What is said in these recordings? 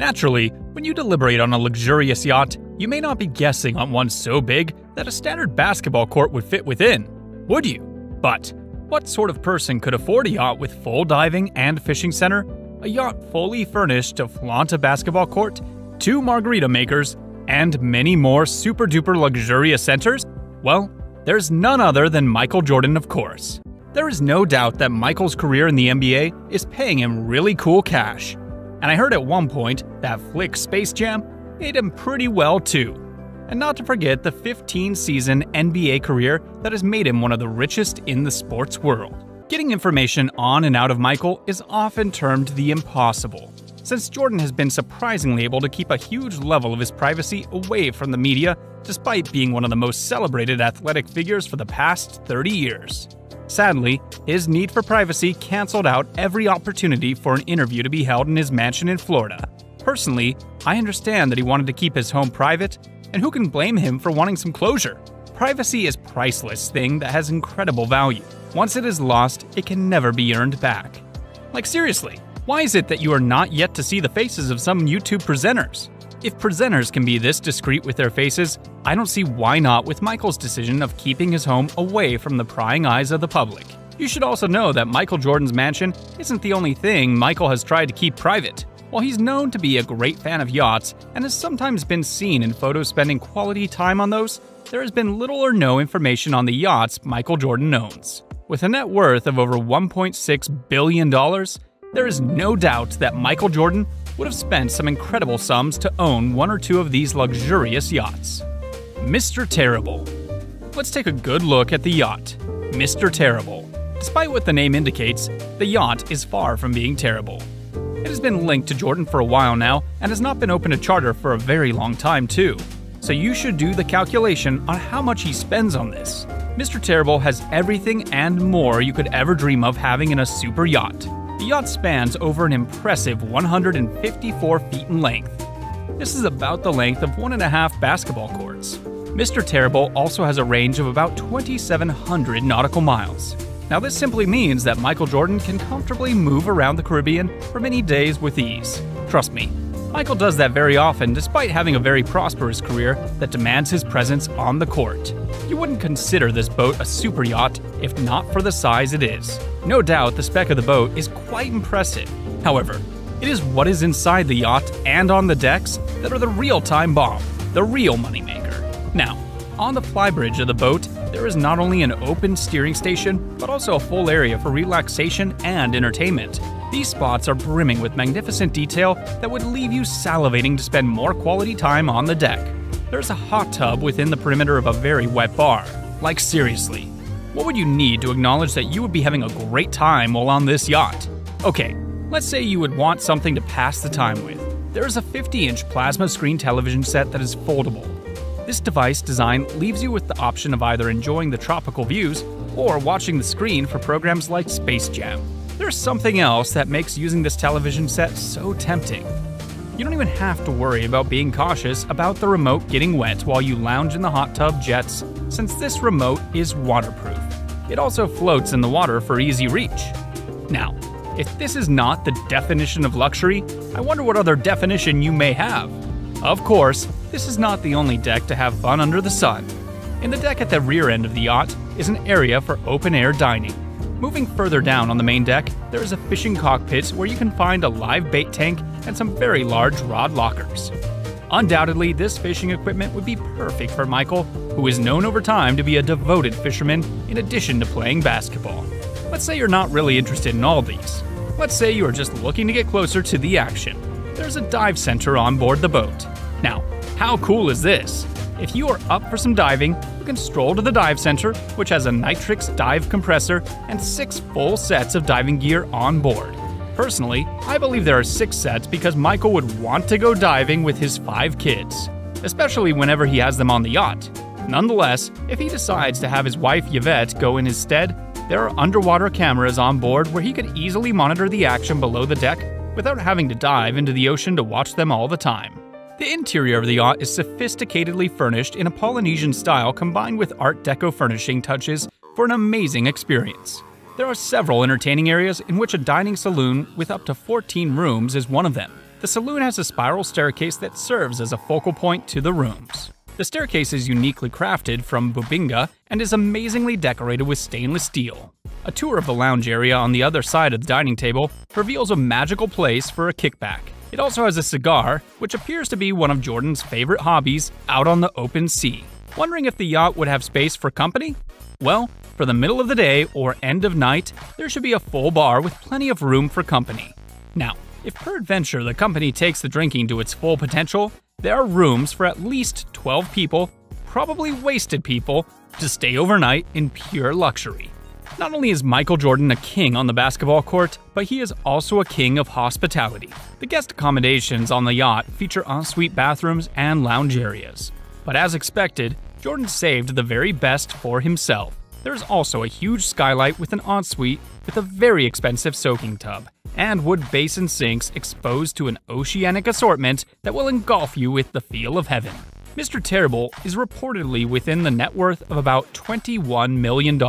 Naturally, when you deliberate on a luxurious yacht, you may not be guessing on one so big that a standard basketball court would fit within, would you? But what sort of person could afford a yacht with full diving and fishing center, a yacht fully furnished to flaunt a basketball court, 2 margarita makers, and many more super-duper luxurious centers? Well, there's none other than Michael Jordan, of course. There is no doubt that Michael's career in the NBA is paying him really cool cash. And I heard at one point that flick Space Jam paid him pretty well too. And not to forget the 15-season NBA career that has made him one of the richest in the sports world. Getting information on and out of Michael is often termed the impossible, since Jordan has been surprisingly able to keep a huge level of his privacy away from the media despite being one of the most celebrated athletic figures for the past 30 years. Sadly, his need for privacy canceled out every opportunity for an interview to be held in his mansion in Florida. Personally, I understand that he wanted to keep his home private, and who can blame him for wanting some closure? Privacy is a priceless thing that has incredible value. Once it is lost, it can never be earned back. Like seriously, why is it that you are not yet to see the faces of some YouTube presenters? If presenters can be this discreet with their faces, I don't see why not with Michael's decision of keeping his home away from the prying eyes of the public. You should also know that Michael Jordan's mansion isn't the only thing Michael has tried to keep private. While he's known to be a great fan of yachts and has sometimes been seen in photos spending quality time on those, there has been little or no information on the yachts Michael Jordan owns. With a net worth of over $1.6 billion, there is no doubt that Michael Jordan would have spent some incredible sums to own one or two of these luxurious yachts. Mr. Terrible. Let's take a good look at the yacht, Mr. Terrible. Despite what the name indicates, the yacht is far from being terrible. It has been linked to Jordan for a while now and has not been open to charter for a very long time too, so you should do the calculation on how much he spends on this. Mr. Terrible has everything and more you could ever dream of having in a super yacht. The yacht spans over an impressive 154 feet in length. This is about the length of 1.5 basketball courts. Mr. Terrible also has a range of about 2,700 nautical miles. Now this simply means that Michael Jordan can comfortably move around the Caribbean for many days with ease. Trust me, Michael does that very often despite having a very prosperous career that demands his presence on the court. You wouldn't consider this boat a super yacht if not for the size it is. No doubt the spec of the boat is quite impressive. However, it is what is inside the yacht and on the decks that are the real time bomb, the real moneymaker. Now, on the flybridge of the boat, there is not only an open steering station, but also a full area for relaxation and entertainment. These spots are brimming with magnificent detail that would leave you salivating to spend more quality time on the deck. There's a hot tub within the perimeter of a very wet bar. Like seriously, what would you need to acknowledge that you would be having a great time while on this yacht? Okay, let's say you would want something to pass the time with. There is a 50-inch plasma screen television set that is foldable. This device design leaves you with the option of either enjoying the tropical views or watching the screen for programs like Space Jam. There's something else that makes using this television set so tempting. You don't even have to worry about being cautious about the remote getting wet while you lounge in the hot tub jets, since this remote is waterproof. It also floats in the water for easy reach. Now, if this is not the definition of luxury, I wonder what other definition you may have. Of course, this is not the only deck to have fun under the sun. In the deck at the rear end of the yacht is an area for open-air dining. Moving further down on the main deck, there is a fishing cockpit where you can find a live bait tank and some very large rod lockers. Undoubtedly, this fishing equipment would be perfect for Michael, who is known over time to be a devoted fisherman in addition to playing basketball. Let's say you're not really interested in all these. Let's say you are just looking to get closer to the action. There's a dive center on board the boat. Now, how cool is this? If you are up for some diving, you can stroll to the dive center, which has a Nitrix dive compressor and 6 full sets of diving gear on board. Personally, I believe there are 6 sets because Michael would want to go diving with his 5 kids, especially whenever he has them on the yacht. Nonetheless, if he decides to have his wife Yvette go in his stead, there are underwater cameras on board where he could easily monitor the action below the deck without having to dive into the ocean to watch them all the time. The interior of the yacht is sophisticatedly furnished in a Polynesian style combined with Art Deco furnishing touches for an amazing experience. There are several entertaining areas in which a dining saloon with up to 14 rooms is one of them. The saloon has a spiral staircase that serves as a focal point to the rooms. The staircase is uniquely crafted from Bubinga and is amazingly decorated with stainless steel. A tour of the lounge area on the other side of the dining table reveals a magical place for a kickback. It also has a cigar, which appears to be one of Jordan's favorite hobbies, out on the open sea. Wondering if the yacht would have space for company? Well, for the middle of the day or end of night, there should be a full bar with plenty of room for company. Now, if peradventure the company takes the drinking to its full potential, there are rooms for at least 12 people, probably wasted people, to stay overnight in pure luxury. Not only is Michael Jordan a king on the basketball court, but he is also a king of hospitality. The guest accommodations on the yacht feature ensuite bathrooms and lounge areas. But as expected, Jordan saved the very best for himself. There's also a huge skylight with an ensuite with a very expensive soaking tub and wood basin sinks exposed to an oceanic assortment that will engulf you with the feel of heaven. Mr. Terrible is reportedly within the net worth of about $21 million,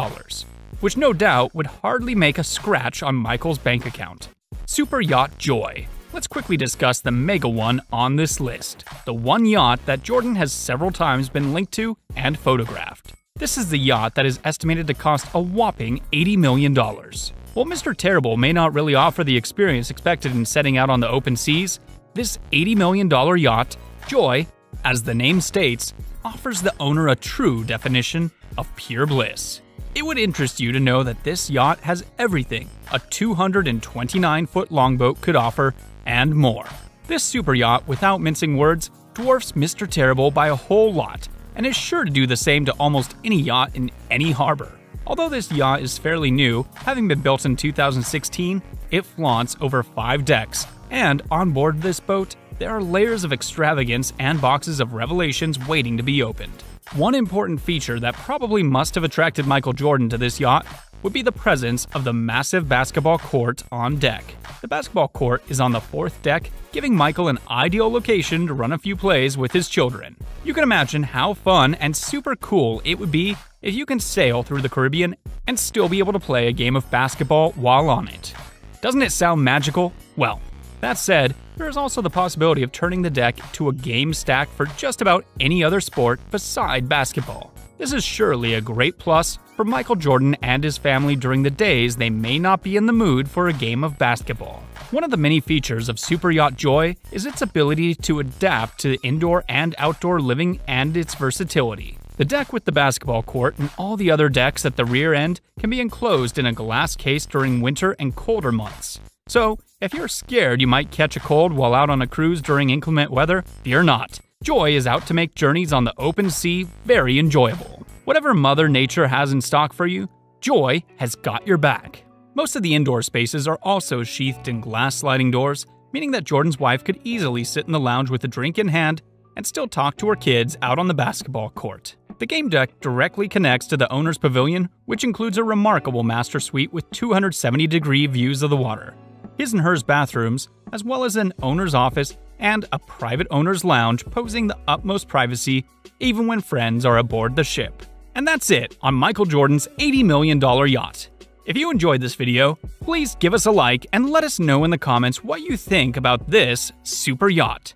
which no doubt would hardly make a scratch on Michael's bank account. Super Yacht Joy. Let's quickly discuss the mega one on this list, the one yacht that Jordan has several times been linked to and photographed. This is the yacht that is estimated to cost a whopping $80 million. While Mr. Terrible may not really offer the experience expected in setting out on the open seas, this $80 million yacht, Joy, as the name states, offers the owner a true definition of pure bliss. It would interest you to know that this yacht has everything a 229-foot longboat could offer and more. This super yacht, without mincing words, dwarfs Mr. Terrible by a whole lot and is sure to do the same to almost any yacht in any harbor. Although this yacht is fairly new, having been built in 2016, it flaunts over 5 decks, and on board this boat, there are layers of extravagance and boxes of revelations waiting to be opened. One important feature that probably must have attracted Michael Jordan to this yacht would be the presence of the massive basketball court on deck. The basketball court is on the 4th deck, giving Michael an ideal location to run a few plays with his children. You can imagine how fun and super cool it would be if you can sail through the Caribbean and still be able to play a game of basketball while on it. Doesn't it sound magical? Well, that said, there is also the possibility of turning the deck to a game stack for just about any other sport beside basketball. This is surely a great plus for Michael Jordan and his family during the days they may not be in the mood for a game of basketball. One of the many features of Super Yacht Joy is its ability to adapt to indoor and outdoor living and its versatility. The deck with the basketball court and all the other decks at the rear end can be enclosed in a glass case during winter and colder months. So, if you're scared you might catch a cold while out on a cruise during inclement weather, fear not. Joy is out to make journeys on the open sea very enjoyable. Whatever Mother Nature has in stock for you, Joy has got your back. Most of the indoor spaces are also sheathed in glass sliding doors, meaning that Jordan's wife could easily sit in the lounge with a drink in hand and still talk to her kids out on the basketball court. The game deck directly connects to the owner's pavilion, which includes a remarkable master suite with 270-degree views of the water, his and hers bathrooms, as well as an owner's office and a private owner's lounge posing the utmost privacy even when friends are aboard the ship. And that's it on Michael Jordan's $80 million yacht. If you enjoyed this video, please give us a like and let us know in the comments what you think about this super yacht.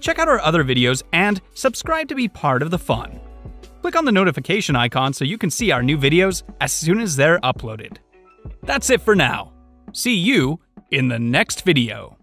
Check out our other videos and subscribe to be part of the fun. Click on the notification icon so you can see our new videos as soon as they're uploaded. That's it for now. See you in the next video.